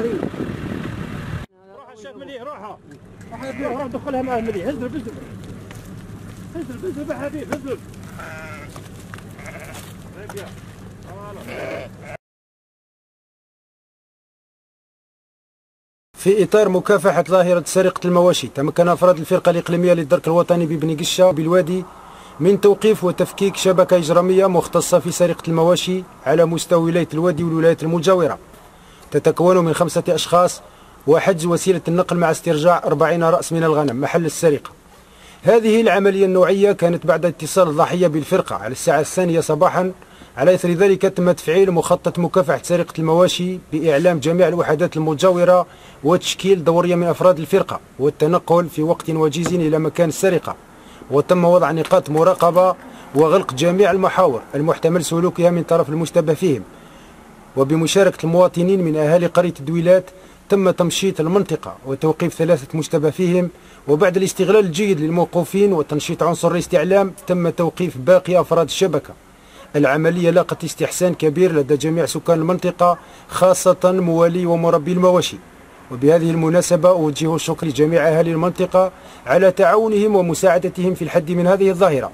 قريب. روح الشيخ مليح روحها. روحها دخلها معاه مليح. ازرب ازرب. ازرب ازرب يا حبيب ازرب. ريبيا. في إطار مكافحة ظاهرة سرقة المواشي، تمكن أفراد الفرقة الإقليمية للدرك الوطني ببن قشة بالوادي من توقيف وتفكيك شبكة إجرامية مختصة في سرقة المواشي على مستوى ولاية الوادي والولايات المجاورة، تتكون من 5 أشخاص وحجز وسيلة النقل مع استرجاع 40 رأس من الغنم محل السرقة. هذه العملية النوعية كانت بعد اتصال الضحية بالفرقة على الساعة 2:00 صباحا. على إثر ذلك تم تفعيل مخطط مكافحة سرقة المواشي بإعلام جميع الوحدات المجاورة وتشكيل دورية من أفراد الفرقة والتنقل في وقت وجيز إلى مكان السرقة، وتم وضع نقاط مراقبة وغلق جميع المحاور المحتمل سلوكها من طرف المشتبه فيهم، وبمشاركة المواطنين من أهالي قرية الدويلات تم تمشيط المنطقة وتوقيف 3 مشتبه فيهم، وبعد الاستغلال الجيد للموقوفين وتنشيط عنصر الاستعلام تم توقيف باقي أفراد الشبكة. العملية لاقت استحسان كبير لدى جميع سكان المنطقة خاصة موالي ومربي المواشي، وبهذه المناسبة أوجه الشكر لجميع أهالي المنطقة على تعاونهم ومساعدتهم في الحد من هذه الظاهرة.